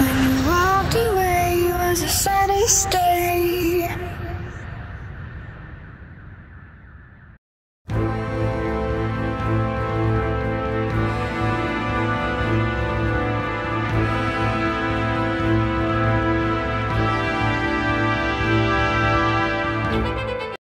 When you walked away, it was a sunny star.